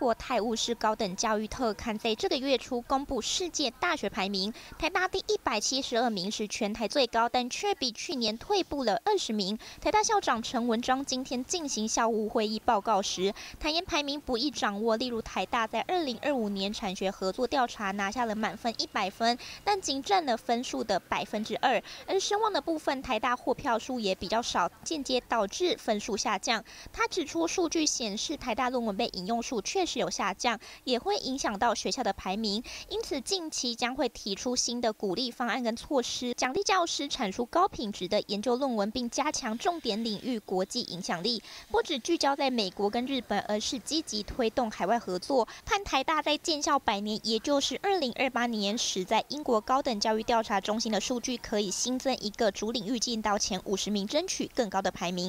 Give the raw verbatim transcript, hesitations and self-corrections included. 国泰晤士高等教育特刊在这个月初公布世界大学排名，台大第一百七十二名是全台最高，但却比去年退步了二十名。台大校长陈文章今天进行校务会议报告时，坦言排名不易掌握。例如台大在二零二五年产学合作调查拿下了满分一百分，但仅占了分数的百分之二，而声望的部分，台大获票数也比较少，间接导致分数下降。他指出，数据显示台大论文被引用数确实有下降，也会影响到学校的排名，因此近期将会提出新的鼓励方案跟措施，奖励教师产出高品质的研究论文，并加强重点领域国际影响力，不只聚焦在美国跟日本，而是积极推动海外合作。盼台大在建校百年，也就是二零二八年时，在英国高等教育调查中心的数据可以新增一个主领域进到前五十名，争取更高的排名。